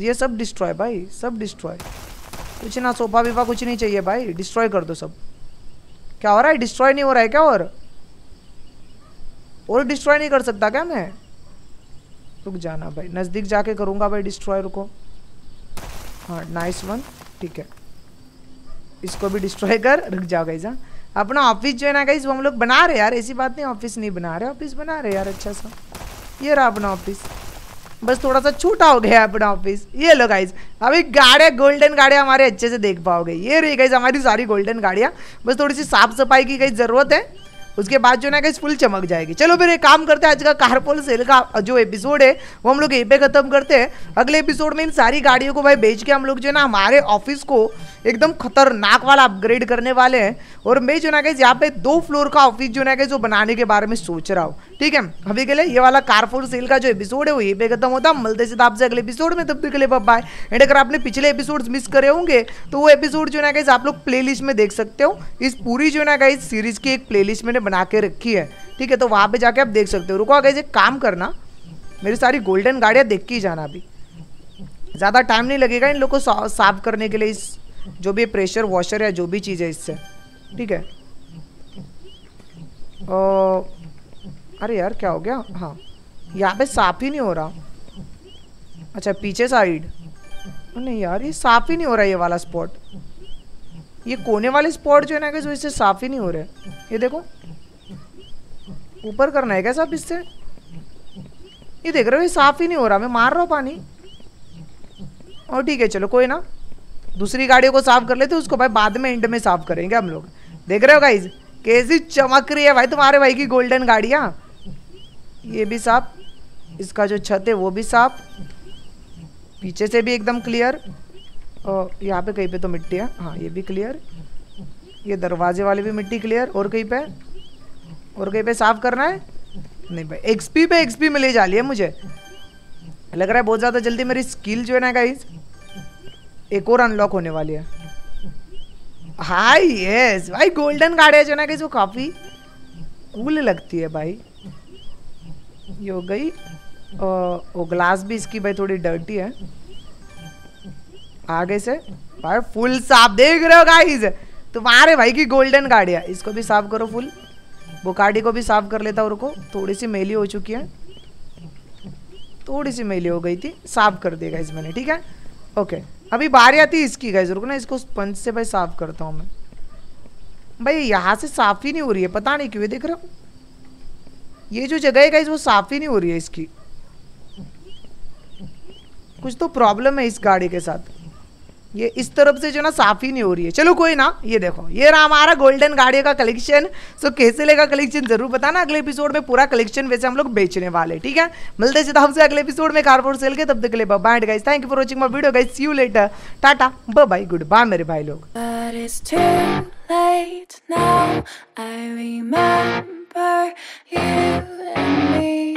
ये सब डिस्ट्रॉय भाई, सब डिस्ट्रॉय, कुछ ना सोफा वीफा कुछ नहीं चाहिए भाई, डिस्ट्रॉय कर दो सब। क्या हो रहा है, डिस्ट्रॉय नहीं हो रहा है क्या, और डिस्ट्रॉय नहीं कर सकता क्या मैं, रुक जाना भाई नज़दीक जाके करूँगा भाई डिस्ट्रॉय, रुको हाँ नाइस वन, ठीक है इसको भी डिस्ट्रॉय कर। रुक जाओ गाइस, हाँ अपना ऑफिस जो है ना गाइस वो हम लोग बना रहे यार, ऐसी बात नहीं ऑफिस नहीं बना रहे, ऑफिस बना रहे यार अच्छा सा। ये रहा अपना ऑफिस, बस थोड़ा सा छोटा हो गया अपना ऑफिस। ये लो गाइज अभी गाड़ियाँ गोल्डन गाड़ियाँ हमारे अच्छे से देख पाओगे। ये रही गाइज हमारी सारी गोल्डन गाड़ियाँ, बस थोड़ी सी साफ सफाई की गाइज ज़रूरत है, उसके बाद जो ना गाइज फुल चमक जाएगी। चलो फिर एक काम करते हैं, आज का कारपोल सेल का जो एपिसोड है वो हम लोग यहीं पे ख़त्म करते हैं। अगले एपिसोड में इन सारी गाड़ियों को भाई बेच के हम लोग जो है ना हमारे ऑफिस को एकदम खतरनाक वाला अपग्रेड करने वाले हैं। और मैं जो ना गाइज यहाँ पे 2 फ्लोर का ऑफिस जो ना गाइज वो बनाने के बारे में सोच रहा हूँ, ठीक है। अभी के लिए ये वाला कारपोल सेल का जो एपिसोड है वो यहीं पे खत्म होता, मिलते सीधा आपसे अगले एपिसोड में, तब तक के लिए बाय। एंड अगर आपने पिछले एपिसोड्स मिस करे होंगे तो वो एपिसोड जो ना गाइज आप लोग प्लेलिस्ट में देख सकते हो। इस पूरी जो ना गाइज सीरीज की एक प्लेलिस्ट मैंने बना के रखी है, ठीक है तो वहाँ पे जाके आप देख सकते हो। रुको गाइज एक काम करना, मेरी सारी गोल्डन गाड़ियाँ देख के ही जाना, अभी ज़्यादा टाइम नहीं लगेगा इन लोगों को साफ करने के लिए, इस जो भी प्रेशर वॉशर है जो भी चीज़ है इससे, ठीक है। अरे यार क्या हो गया, हाँ यहाँ पे साफ ही नहीं हो रहा, अच्छा पीछे साइड। नहीं यार ये साफ ही नहीं हो रहा ये वाला स्पॉट, ये कोने वाले स्पॉट जो है ना जो इससे साफ ही नहीं हो रहा है। ये देखो ऊपर करना है क्या साफ इससे? ये देख रहे हो ये साफ ही नहीं हो रहा, मैं मार रहा हूँ पानी। और ठीक है चलो कोई ना, दूसरी गाड़ियों को साफ कर लेते उसको भाई, बाद में एंड में साफ करेंगे हम लोग। देख रहे हो गाइज कैसी चमक रही है भाई तुम्हारे भाई की गोल्डन गाड़ियाँ। ये भी साफ, इसका जो छत है वो भी साफ, पीछे से भी एकदम क्लियर। और यहाँ पे कहीं पे तो मिट्टी है, हाँ ये भी क्लियर, ये दरवाजे वाले भी मिट्टी क्लियर। और कहीं पे साफ करना है? नहीं भाई एक्सपी पे एक्सपी मिले जा रही है मुझे, लग रहा है बहुत ज़्यादा जल्दी मेरी स्किल जो है ना गाइस एक और अनलॉक होने वाली है। हाँ यस भाई गोल्डन गाड़ियाँ जो है ना गाइस वो काफ़ी कूल लगती है भाई। ये हो गई, वो ग्लास भी इसकी भाई थोड़ी डर्टी है आगे से भाई। फुल साफ देख रहे हो गाइस तुम्हारे भाई की गोल्डन गाड़ियाँ, इसको भी साफ करो फुल। बुगाटी को भी साफ कर लेता, उनको थोड़ी सी मेली हो चुकी है, थोड़ी सी मेली हो गई थी, साफ कर दिया गाइस मैंने। ठीक है ओके अभी बारी आती है इसकी गाइस, रुको ना इसको स्पंज से भाई साफ करता हूँ मैं। भाई यहाँ से साफ ही नहीं हो रही है पता नहीं क्यों, देख रहे हो ये जो जगह है गाइस वो साफ ही नहीं हो रही है इसकी, कुछ तो प्रॉब्लम है इस गाड़ी के साथ। ये इस तरफ से जो ना साफ ही नहीं हो रही है। चलो कोई ना, ये देखो ये रहा हमारा गोल्डन गाड़ियों का कलेक्शन। सो कैसे लेगा कलेक्शन जरूर बताना, अगले एपिसोड में पूरा कलेक्शन वैसे हम लोग बेचने वाले। ठीक है मिलते हैं हमसे अगले एपिसोड में कार फॉर सेल के, तब तक के लिए bye guys, thank you for watching my video guys, see you later, Tata bye bye, goodbye मेरे भाई लोग। Remember you and me,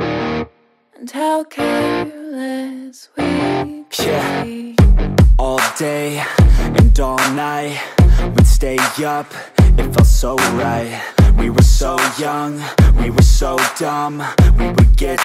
and how careless we could be. All day and all night, we'd stay up. It felt so right. We were so young, we were so dumb. We would get.